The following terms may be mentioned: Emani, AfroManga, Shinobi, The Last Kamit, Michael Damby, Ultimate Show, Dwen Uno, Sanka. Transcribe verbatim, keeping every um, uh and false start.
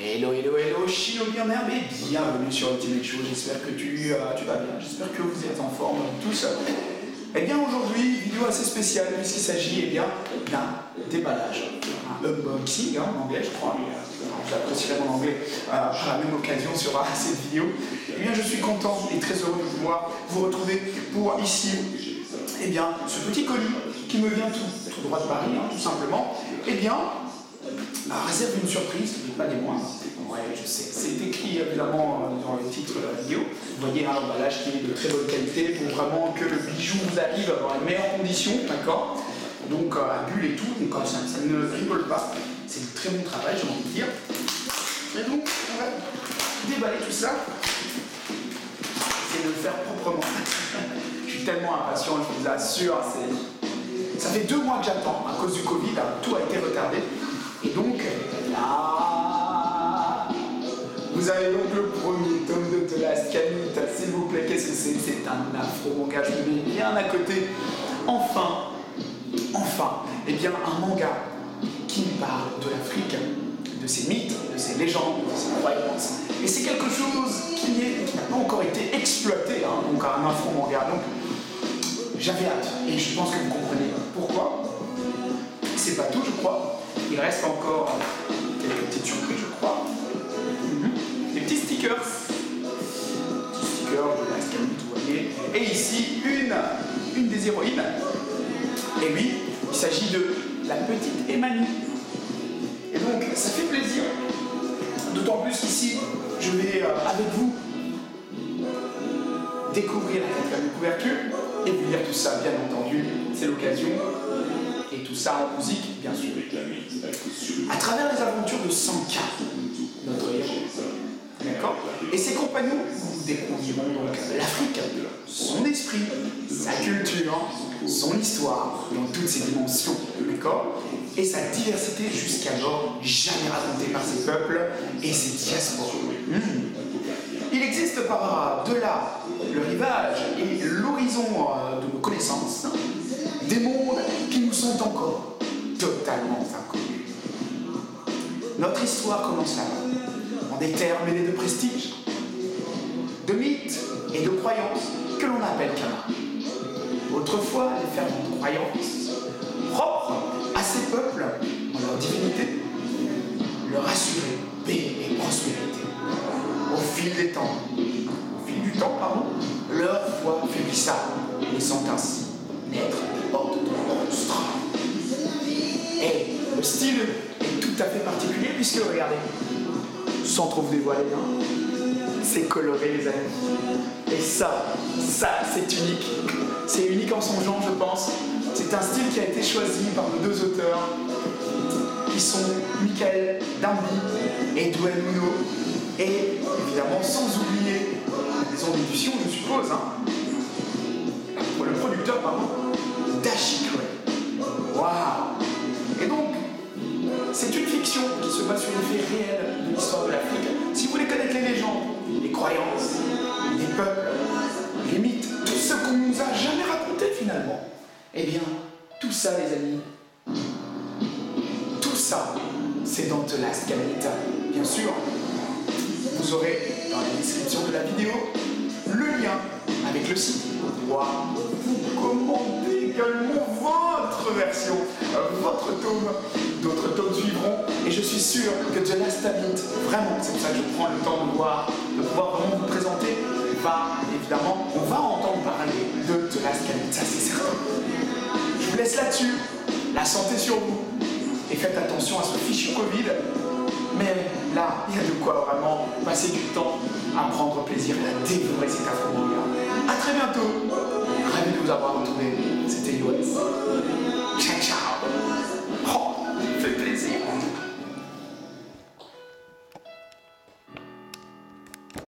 Hello, hello, hello, Shinobi en herbe et bienvenue sur Ultimate Show. J'espère que tu, euh, tu vas bien, j'espère que vous êtes en forme tous. Et bien aujourd'hui, vidéo assez spéciale puisqu'il s'agit eh bien d'un déballage, un unboxing hein, en anglais je crois, mais euh, j'apprécie vraiment l'anglais euh, à la même occasion sur euh, cette vidéo. Et bien je suis content et très heureux de pouvoir vous retrouver pour ici eh bien, ce petit colis qui me vient tout, tout droit de Paris, hein, tout simplement. Et bien, Alors, réserve une surprise, pas des moindres. Ouais, je sais. C'est écrit évidemment dans le titre de la vidéo. Vous voyez un emballage qui est de très bonne qualité pour vraiment que le bijou vous arrive dans les meilleures conditions, d'accord? Donc euh, à bulle et tout, donc euh, ça, ça ne rigole pas. C'est du très bon travail, j'ai envie de dire. Et donc on va déballer tout ça. C'est de le faire proprement. Je suis tellement impatient, je vous assure. Ça fait deux mois que j'attends à cause du Covid, hein, tout a été retardé. Et donc, là, vous avez donc le premier tome de The Last Kamit, s'il vous plaît, qu'est-ce que c'est? C'est un AfroManga, je me mets bien à côté. Enfin, enfin, et bien un manga qui me parle de l'Afrique, de ses mythes, de ses légendes, de ses croyances. Et c'est quelque chose qui n'a pas encore été exploité, hein, donc un AfroManga. Donc, j'avais hâte, et je pense que vous comprenez pourquoi. C'est pas tout, je crois. Il reste encore quelques petites surprises, je crois. Mm-hmm. Des petits stickers. Des stickers de la scanne, vous voyez. Et ici, une, une des héroïnes. Et oui, il s'agit de la petite Emani. Et donc, ça fait plaisir. D'autant plus qu'ici, je vais euh, avec vous découvrir la fameuse couverture et vous lire tout ça, bien entendu. C'est l'occasion. Et tout ça en musique, bien sûr. À travers les aventures de Sanka, notre héros, d'accord, et ses compagnons, nous découvrirons donc l'Afrique, son esprit, sa culture, son histoire, dans toutes ses dimensions, d'accord, et sa diversité jusqu'alors jamais racontée par ses peuples et ses diasporas. Mmh. Il existe par de là le rivage et l'horizon de nos connaissances, des mondes qui nous sont encore totalement inconnus. Notre histoire commence là-bas, en des terres mêlées de prestige, de mythes et de croyances que l'on appelle Kama. Autrefois, les ferventes croyances, propres à ces peuples, en leur divinité, leur assuraient paix et prospérité. Au fil des temps, au fil du temps, pardon, leur foi faiblissa, laissant ainsi naître des hordes de monstres. Et le style est tout à fait particulier puisque, regardez, sans trop vous dévoiler, hein, c'est coloré les amis. Et ça, ça c'est unique. C'est unique en son genre je pense. C'est un style qui a été choisi par nos deux auteurs qui sont Michael Damby et Dwen Uno. Et évidemment sans oublier les ambitions je suppose, hein. Le producteur, pardon, d'Achikwe. Waouh! Et donc, c'est une fiction qui se base sur les faits réels de l'histoire de l'Afrique. Si vous voulez connaître les légendes, les croyances, les peuples, les mythes, tout ce qu'on nous a jamais raconté finalement, eh bien, tout ça, les amis, tout ça, c'est dans The Last Kamit. Bien sûr, vous aurez dans la description de la vidéo le lien avec le site. Wow. Vous commandez également votre version, votre tome, d'autres tomes suivront, et je suis sûr que The Last Kamit, vraiment, c'est pour ça que je prends le temps de voir, de pouvoir vraiment vous présenter, va évidemment, on va entendre parler de The Last Kamit, ça c'est certain. Je vous laisse là-dessus, la santé sur vous, et faites attention à ce fichu Covid, mais là, il y a de quoi vraiment passer du temps à prendre plaisir et à découvrir cet AfroManga. A très bientôt, ravi de vous avoir retrouvé.